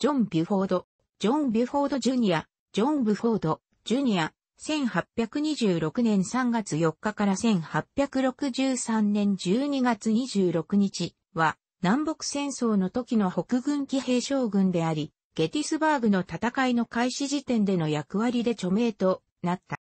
ジョン・ビュフォード、ジョン・ビュフォード・ジュニア、ジョン・ビュフォード、ジュニア、1826年3月4日から1863年12月26日は、南北戦争の時の北軍騎兵将軍であり、ゲティスバーグの戦いの開始時点での役割で著名となった。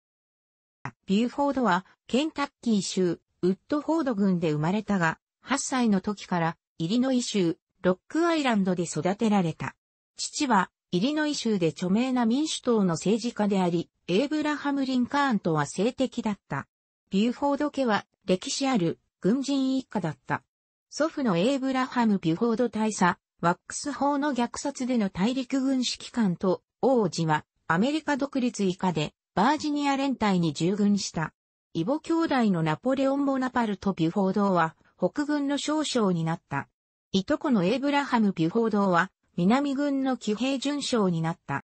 ビュフォードは、ケンタッキー州、ウッドフォード郡で生まれたが、8歳の時から、イリノイ州、ロックアイランドで育てられた。父は、イリノイ州で著名な民主党の政治家であり、エイブラハム・リンカーンとは政敵だった。ビュフォード家は、歴史ある、軍人一家だった。祖父のエイブラハム・ビュフォード大佐、ワックス法の虐殺での大陸軍指揮官と、王子は、アメリカ独立以下で、バージニア連隊に従軍した。異母兄弟のナポレオン・ボナパルト・ビュフォードは、北軍の少将になった。いとこのエイブラハム・ビュフォードは、南軍の騎兵准将になった。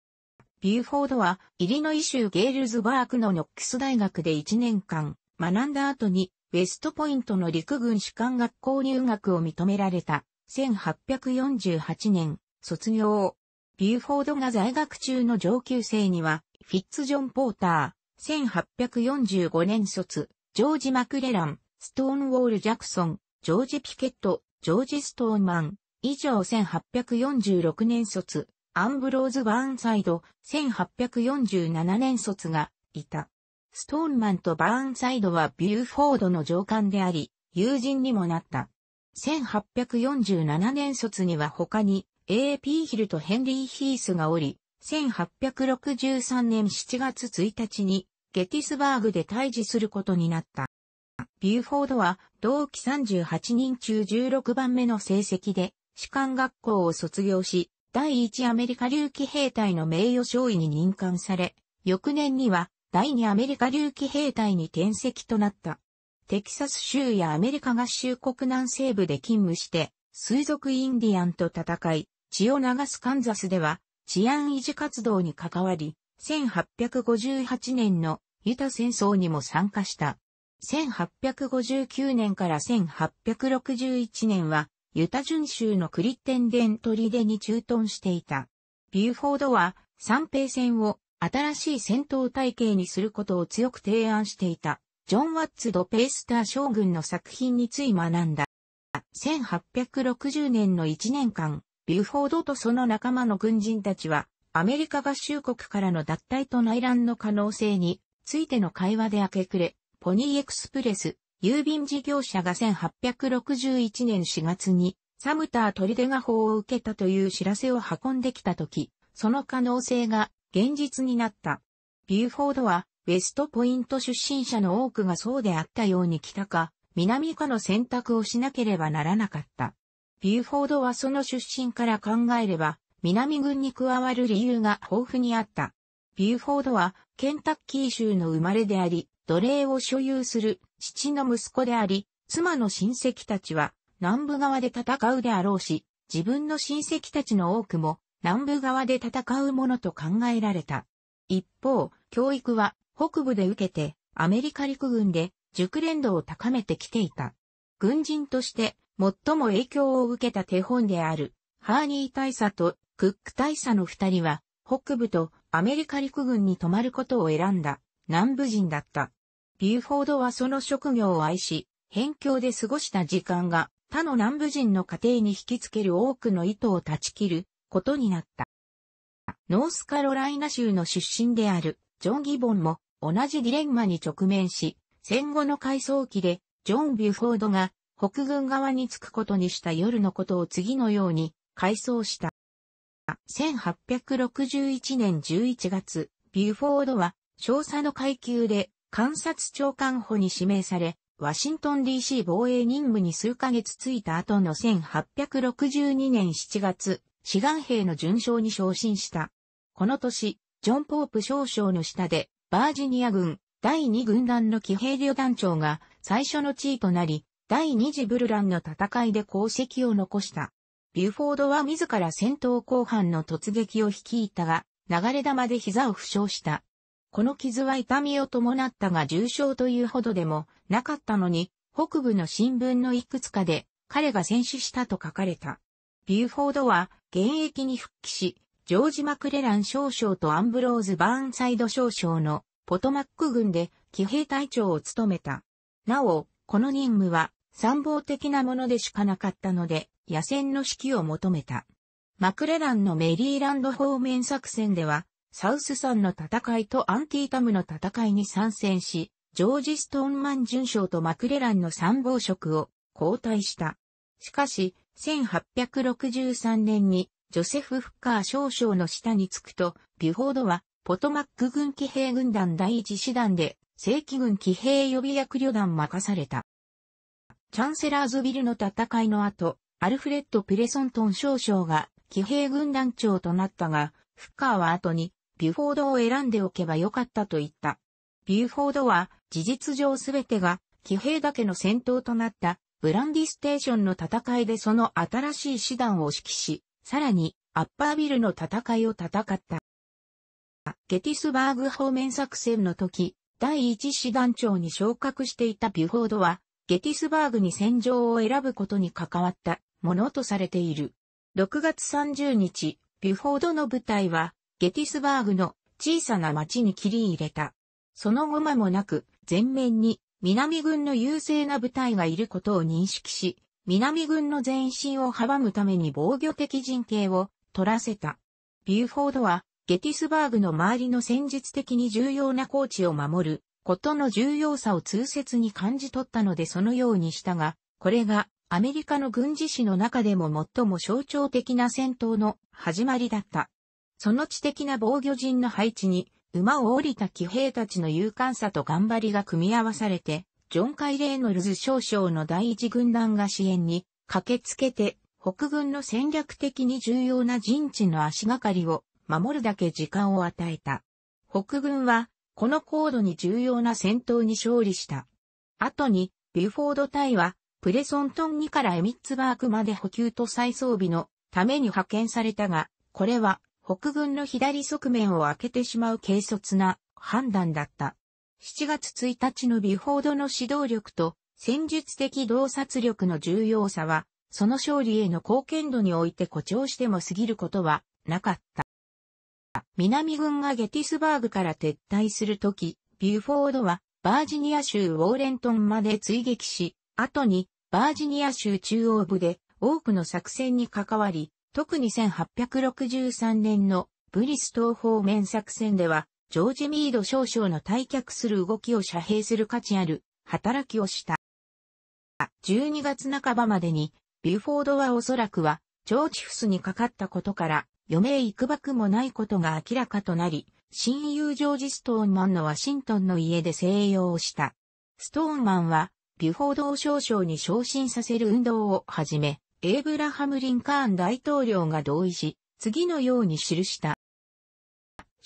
ビュフォードは、イリノイ州ゲールズバーグのノックス大学で1年間、学んだ後に、ウェストポイントの陸軍士官学校入学を認められた。1848年、卒業。ビュフォードが在学中の上級生には、フィッツジョン・ポーター、1845年卒、ジョージ・マクレラン、ストーンウォール・ジャクソン、ジョージ・ピケット、ジョージ・ストーンマン、以上1846年卒、アンブローズ・バーンサイド、1847年卒がいた。ストーンマンとバーンサイドはビュフォードの上官であり、友人にもなった。1847年卒には他に、A.P. ヒルとヘンリー・ヒースがおり、1863年7月1日に、ゲティスバーグで退治することになった。ビュフォードは同期38人中16番目の成績で士官学校を卒業し、第1アメリカ竜騎兵隊の名誉少尉に任官され、翌年には第2アメリカ竜騎兵隊に転籍となった。テキサス州やアメリカ合衆国南西部で勤務して、水族インディアンと戦い、血を流すカンザスでは治安維持活動に関わり、1858年のユタ戦争にも参加した。1859年から1861年は、ユタ準州のクリッテンデントリデに駐屯していた。ビュフォードは、三平戦を新しい戦闘体系にすることを強く提案していた、ジョン・ワッツ・ド・ペイスター将軍の作品について学んだ。1860年の1年間、ビュフォードとその仲間の軍人たちは、アメリカ合衆国からの脱退と内乱の可能性についての会話で明け暮れ、ポニーエクスプレス、郵便事業者が1861年4月にサムター砦が砲を受けたという知らせを運んできたとき、その可能性が現実になった。ビュフォードはウェストポイント出身者の多くがそうであったように北か南かの選択をしなければならなかった。ビュフォードはその出身から考えれば南軍に加わる理由が豊富にあった。ビュフォードはケンタッキー州の生まれであり、奴隷を所有する父の息子であり、妻の親戚たちは南部側で戦うであろうし、自分の親戚たちの多くも南部側で戦うものと考えられた。一方、教育は北部で受けてアメリカ陸軍で熟練度を高めてきていた。軍人として最も影響を受けた手本であるハーニー大佐とクック大佐の二人は北部とアメリカ陸軍に泊まることを選んだ南部人だった。ビュフォードはその職業を愛し、辺境で過ごした時間が他の南部人の家庭に引きつける多くの糸を断ち切ることになった。ノースカロライナ州の出身であるジョン・ギボンも同じディレンマに直面し、戦後の回想期でジョン・ビュフォードが北軍側に着くことにした夜のことを次のように回想した。1861年11月、ビュフォードは少佐の階級で監察長官補に指名され、ワシントン DC 防衛任務に数ヶ月ついた後の1862年7月、志願兵の准将に昇進した。この年、ジョン・ポープ少将の下で、バージニア軍第2軍団の騎兵旅団長が最初の地位となり、第2次ブルランの戦いで功績を残した。ビュフォードは自ら戦闘後半の突撃を率いたが、流れ弾で膝を負傷した。この傷は痛みを伴ったが重傷というほどでもなかったのに、北部の新聞のいくつかで彼が戦死したと書かれた。ビュフォードは現役に復帰し、ジョージ・マクレラン少将とアンブローズ・バーンサイド少将のポトマック軍で騎兵隊長を務めた。なお、この任務は参謀的なものでしかなかったので、野戦の指揮を求めた。マクレランのメリーランド方面作戦では、サウスサンの戦いとアンティータムの戦いに参戦し、ジョージ・ストーンマン准将とマクレランの参謀職を交代した。しかし、1863年にジョセフ・フッカー少将の下につくと、ビュフォードはポトマック軍騎兵軍団第一師団で正規軍騎兵予備役旅団任された。チャンセラーズビルの戦いの後、アルフレッド・プレソントン少将が騎兵軍団長となったが、フッカーは後にビュフォードを選んでおけばよかったと言った。ビュフォードは事実上すべてが騎兵だけの戦闘となったブランディステーションの戦いでその新しい師団を指揮し、さらにアッパービルの戦いを戦った。ゲティスバーグ方面作戦の時、第一師団長に昇格していたビュフォードは、ゲティスバーグに戦場を選ぶことに関わったものとされている。6月30日、ビュフォードの部隊は、ゲティスバーグの小さな町に切り入れた。その後間もなく、前面に南軍の優勢な部隊がいることを認識し、南軍の前進を阻むために防御的陣形を取らせた。ビュフォードは、ゲティスバーグの周りの戦術的に重要な高地を守ることの重要さを痛切に感じ取ったのでそのようにしたが、これが、アメリカの軍事史の中でも最も象徴的な戦闘の始まりだった。その知的な防御陣の配置に、馬を降りた騎兵たちの勇敢さと頑張りが組み合わされて、ジョン・カイ・レイノルズ少将の第一軍団が支援に駆けつけて、北軍の戦略的に重要な陣地の足がかりを守るだけ時間を与えた。北軍は、この高度に重要な戦闘に勝利した。後に、ビュフォード隊は、プレソントン2からエミッツバーグまで補給と再装備のために派遣されたが、これは北軍の左側面を開けてしまう軽率な判断だった。7月1日のビュフォードの指導力と戦術的洞察力の重要さは、その勝利への貢献度において誇張しても過ぎることはなかった。南軍がゲティスバーグから撤退するとき、ビュフォードはバージニア州ウォーレントンまで追撃し、後にバージニア州中央部で多くの作戦に関わり、特に1863年のブリストー方面作戦では、ジョージ・ミード少将の退却する動きを遮蔽する価値ある働きをした。12月半ばまでに、ビュフォードはおそらくは、チョーチフスにかかったことから、余命いくばくもないことが明らかとなり、親友ジョージ・ストーンマンのワシントンの家で静養をした。ストーンマンは、ビュフォードを少将に昇進させる運動を始め、エイブラハム・リンカーン大統領が同意し、次のように記した。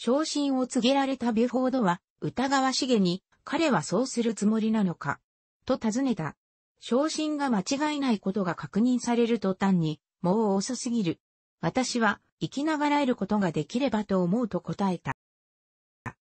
昇進を告げられたビュフォードは、疑わしげに、彼はそうするつもりなのか、と尋ねた。昇進が間違いないことが確認されると単に、もう遅すぎる。私は、生きながらえることができればと思うと答えた。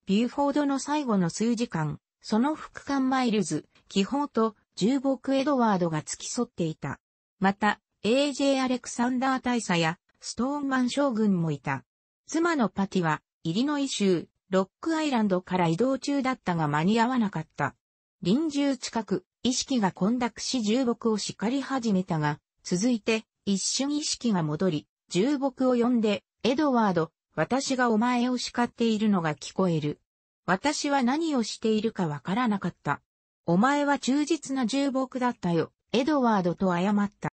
ビュフォードの最後の数時間、その副官マイルズ、キホーと重木エドワードが付き添っていた。また、A.J. アレクサンダー大佐やストーンマン将軍もいた。妻のパティは、イリノイ州、ロックアイランドから移動中だったが間に合わなかった。臨終近く、意識が混濁し重木を叱り始めたが、続いて、一瞬意識が戻り、重木を呼んで、エドワード、私がお前を叱っているのが聞こえる。私は何をしているかわからなかった。お前は忠実な重木だったよ、エドワードと謝った。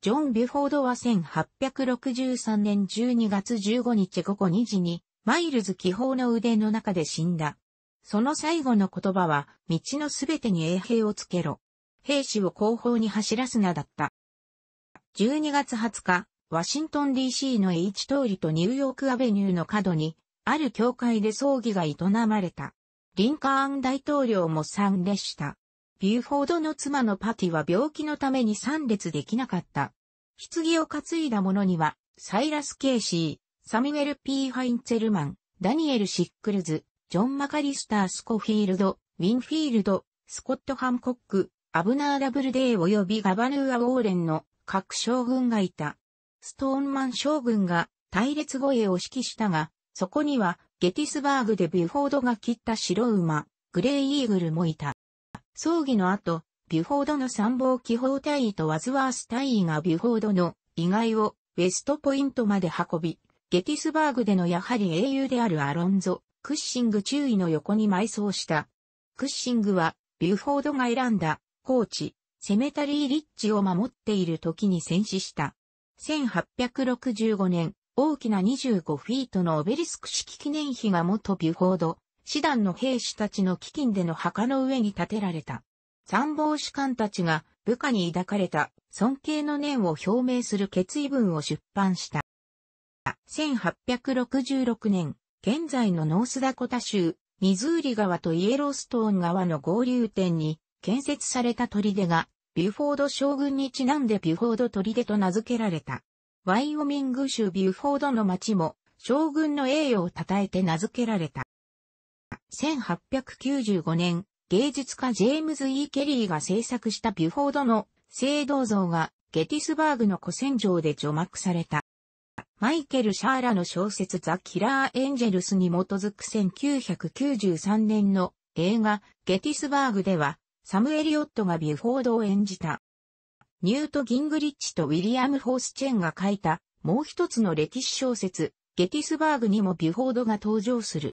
ジョン・ビュフォードは1863年12月15日午後2時に、マイルズ騎砲の腕の中で死んだ。その最後の言葉は、道のすべてに衛兵をつけろ。兵士を後方に走らすなだった。12月20日、ワシントン DC の H 通りとニューヨークアベニューの角に、ある教会で葬儀が営まれた。リンカーン大統領も参列した。ビュフォードの妻のパティは病気のために参列できなかった。棺を担いだ者には、サイラス・ケイシー、サミュエル・P・ハインツェルマン、ダニエル・シックルズ、ジョン・マカリスター・スコフィールド、ウィンフィールド、スコット・ハンコック、アブナー・ダブルデイ及びガバヌーア・ウォーレンの各将軍がいた。ストーンマン将軍が、隊列護衛を指揮したが、そこにはゲティスバーグでビュフォードが切った白馬、グレイイーグルもいた。葬儀の後、ビュフォードの参謀機砲隊尉とワズワース隊尉がビュフォードの遺骸をウェストポイントまで運び、ゲティスバーグでのやはり英雄であるアロンゾ・クッシング中尉の横に埋葬した。クッシングはビュフォードが選んだ高地、セメタリーリッジを守っている時に戦死した。1865年、大きな25フィートのオベリスク式記念碑が元ビュフォード師団の兵士たちの基金での墓の上に建てられた。参謀士官たちが部下に抱かれた尊敬の念を表明する決意文を出版した。1866年、現在のノースダコタ州、ミズーリ川とイエローストーン川の合流点に建設された砦が、ビュフォード将軍にちなんでビュフォード砦と名付けられた。ワイオミング州ビュフォードの町も将軍の栄誉を称えて名付けられた。1895年、芸術家ジェームズ・E・ケリーが制作したビュフォードの聖銅像がゲティスバーグの古戦場で除幕された。マイケル・シャーラの小説ザ・キラー・エンジェルスに基づく1993年の映画ゲティスバーグではサム・エリオットがビュフォードを演じた。ニュート・ギングリッチとウィリアム・フォースチェンが書いたもう一つの歴史小説、ゲティスバーグにもビュフォードが登場する。